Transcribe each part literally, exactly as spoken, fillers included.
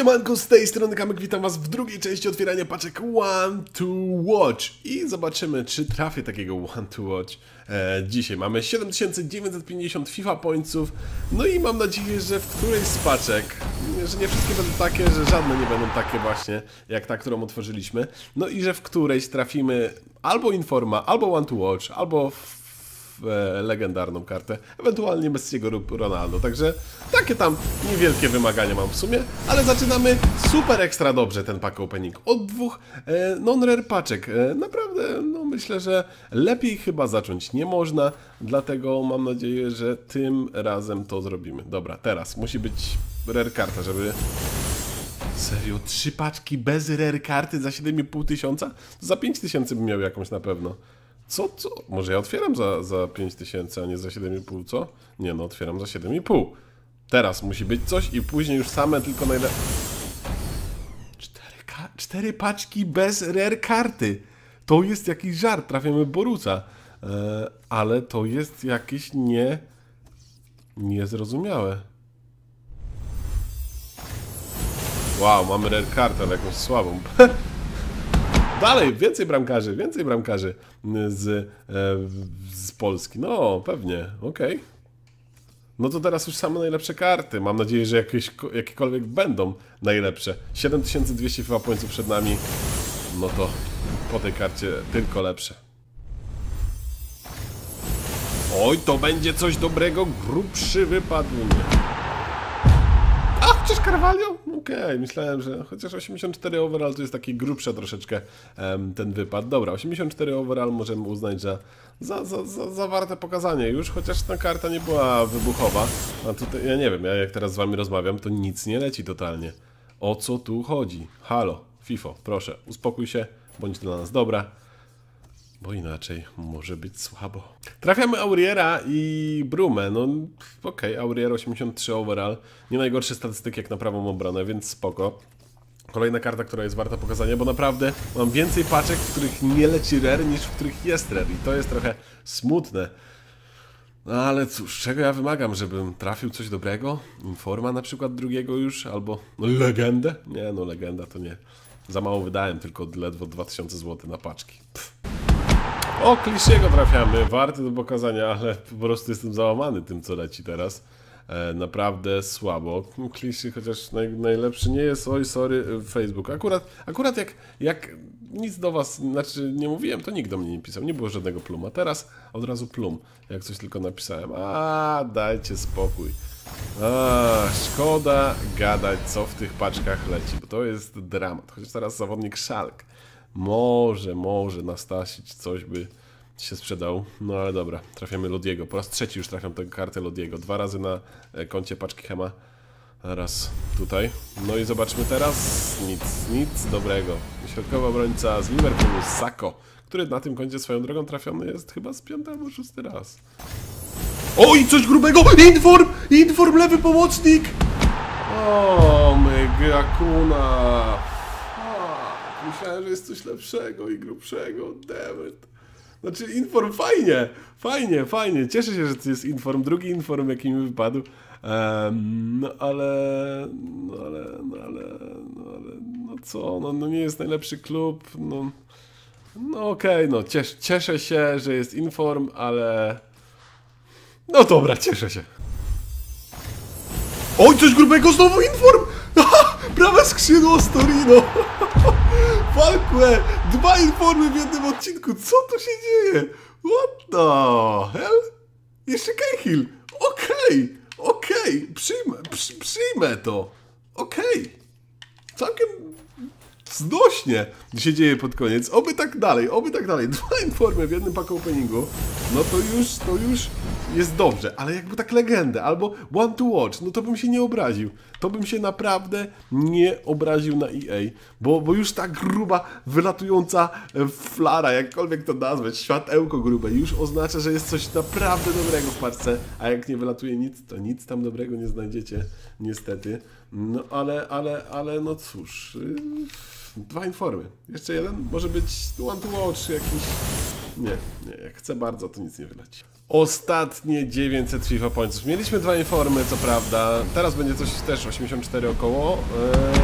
Siemanko, z tej strony Kamek, witam was w drugiej części otwierania paczek One to Watch. I zobaczymy, czy trafię takiego One to Watch e, dzisiaj. Mamy siedem tysięcy dziewięćset pięćdziesiąt FIFA Pointsów. No i mam nadzieję, że w którejś z paczek, że nie wszystkie będą takie, że żadne nie będą takie właśnie, jak ta, którą otworzyliśmy. No i że w którejś trafimy albo Informa, albo One to Watch, albo legendarną kartę, ewentualnie Messiego lub Ronaldo, także takie tam niewielkie wymagania mam w sumie, ale zaczynamy super ekstra dobrze ten pack opening, od dwóch e, non-rare paczek, e, naprawdę no myślę, że lepiej chyba zacząć nie można, dlatego mam nadzieję, że tym razem to zrobimy. Dobra, teraz musi być rare karta, żeby... Serio, trzy paczki bez rare karty za siedem i pół tysiąca? Za pięć tysięcy bym miał jakąś na pewno. Co, co? Może ja otwieram za, za pięć tysięcy, a nie za siedem i pół, co? Nie no, otwieram za siedem i pół. Teraz musi być coś i później już same tylko najlepsze. Cztery paczki bez rare karty. To jest jakiś żart, trafiamy Boruca. Eee, ale to jest jakieś nie... niezrozumiałe. Wow, mamy rare kartę, ale jakąś słabą. Dalej, więcej bramkarzy, więcej bramkarzy z, z Polski. No, pewnie, okej. Okay. No to teraz już same najlepsze karty. Mam nadzieję, że jakieś, jakiekolwiek będą najlepsze. siedem tysięcy dwieście FIFA pointsów przed nami. No to po tej karcie tylko lepsze. Oj, to będzie coś dobrego. Grubszy wypadł. Chcesz Carvalho? Okej, okay, myślałem, że chociaż osiemdziesiąt cztery overall to jest taki grubszy troszeczkę um, ten wypad. Dobra, osiemdziesiąt cztery overall możemy uznać, że za, za, za, za warte pokazanie już, chociaż ta karta nie była wybuchowa. A tutaj, ja nie wiem, ja jak teraz z wami rozmawiam, to nic nie leci totalnie. O co tu chodzi? Halo, FIFO, proszę, uspokój się, bądź dla nas dobra. Bo inaczej może być słabo. Trafiamy Auriera i Brumę. No okej, okay. Auriera osiemdziesiąt trzy overall. Nie najgorszy statystyk jak na prawą obronę, więc spoko. Kolejna karta, która jest warta pokazania, bo naprawdę mam więcej paczek, w których nie leci rare, niż w których jest rare. I to jest trochę smutne. No ale cóż, czego ja wymagam, żebym trafił coś dobrego? Informa na przykład drugiego już, albo no, legendę? Nie no, legenda to nie. Za mało wydałem, tylko ledwo dwa tysiące złotych na paczki. Pff. O, Kliszego trafiamy, warty do pokazania, ale po prostu jestem załamany tym, co leci teraz. E, naprawdę słabo. Kliszy chociaż naj, najlepszy nie jest, oj, sorry, Facebook. Akurat, akurat jak, jak nic do was, znaczy nie mówiłem, to nikt do mnie nie pisał, nie było żadnego pluma. Teraz od razu plum, jak coś tylko napisałem. A, dajcie spokój. A, szkoda gadać, co w tych paczkach leci, bo to jest dramat. Chociaż teraz zawodnik Szalk. Może, może nastasić coś by się sprzedał. No ale dobra, trafiamy Lodiego. Po raz trzeci już trafiam tę kartę Lodiego. Dwa razy na koncie paczki Hema. Raz tutaj. No i zobaczmy teraz. Nic, nic dobrego. Środkowa obrońca z Liverpoolu, Sako, który na tym koncie swoją drogą trafiony jest chyba z piąty albo szósty raz. O, i coś grubego! Inform! Inform, lewy pomocnik! O, mega kuna! Myślałem, że jest coś lepszego i grubszego, dammit. Znaczy Inform fajnie, fajnie, fajnie. Cieszę się, że to jest Inform, drugi Inform jaki mi wypadł. Um, no ale, no ale, no ale, no ale, no co, no, no nie jest najlepszy klub, no, no okej, okay, no Ciesz, cieszę się, że jest Inform, ale, no dobra, cieszę się. Oj, coś grubego, znowu Inform! Prawe skrzydło Storino! Falkwe! Dwa Informy w jednym odcinku! Co tu się dzieje? What the hell? Jeszcze Cahill! Okej! Okay, okej! Okay. Przyjmę, przy, przyjmę to! Okej! Okay. Całkiem znośnie się dzieje pod koniec. Oby tak dalej, oby tak dalej. Dwa Informy w jednym pack openingu. No to już, to już jest dobrze, ale jakby tak legendę, albo One to Watch, no to bym się nie obraził. To bym się naprawdę nie obraził na E A, bo, bo już ta gruba, wylatująca flara, jakkolwiek to nazwać, światełko grube, już oznacza, że jest coś naprawdę dobrego w paczce, a jak nie wylatuje nic, to nic tam dobrego nie znajdziecie, niestety. No ale, ale, ale, no cóż, dwa Informy. Jeszcze jeden, może być One to Watch jakiś... Nie, nie, jak chce bardzo, to nic nie wyleci. Ostatnie dziewięćset FIFA Points. Mieliśmy dwa informy, co prawda. Teraz będzie coś też osiemdziesiąt cztery około. Eee,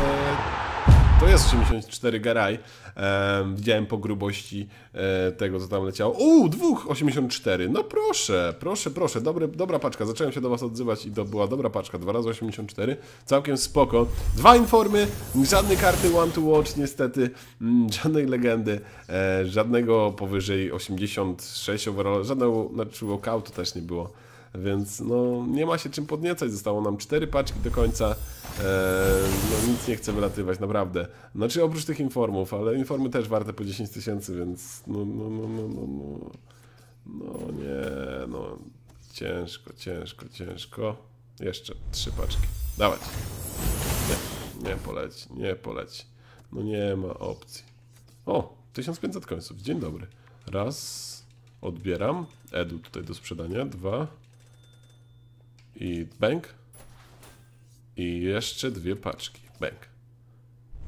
to jest osiemdziesiąt cztery garaj. Eee, widziałem po grubości eee, tego, co tam leciało. Uuu, dwóch osiemdziesiąt cztery. No proszę, proszę, proszę. Dobry, dobra paczka. Zacząłem się do was odzywać i to była dobra paczka. Dwa razy osiemdziesiąt cztery. Całkiem spoko. Dwa informy. Żadnej karty One to Watch, niestety. Mm, żadnej legendy. Eee, żadnego powyżej osiemdziesiąt sześć. Żadnego, znaczy walkoutu też nie było. Więc no, nie ma się czym podniecać. Zostało nam cztery paczki do końca. Eee, no nic nie chcę wylatywać, naprawdę. Znaczy oprócz tych informów, ale informy też warte po dziesięć tysięcy, więc no, no, no, no, no, no. No nie, no. Ciężko, ciężko, ciężko. Jeszcze trzy paczki. Dawać. Nie, nie poleci, nie poleci. No nie ma opcji. O, tysiąc pięćset końców. Dzień dobry. Raz. Odbieram. Edu tutaj do sprzedania. Dwa. I bank. I jeszcze dwie paczki. Bank.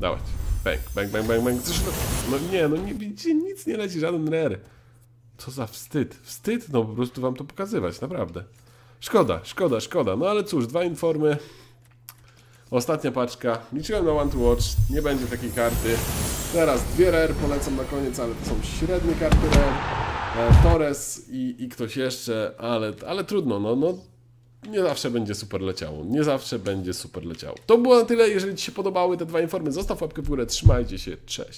Dawać. Bank, bank, bank, bank, bank. Coś, no, no nie, no nie widzicie, nic nie leci, żaden rare. Co za wstyd. Wstyd, no po prostu wam to pokazywać, naprawdę. Szkoda, szkoda, szkoda. No ale cóż, dwa informy. Ostatnia paczka. Liczyłem na One to Watch. Nie będzie takiej karty. Teraz dwie rare polecam na koniec, ale to są średnie karty rare. Torres i, i ktoś jeszcze, ale, ale trudno, no, no nie zawsze będzie super leciało, nie zawsze będzie super leciało. To było na tyle, jeżeli ci się podobały te dwa informy, zostaw łapkę w górę, trzymajcie się, cześć.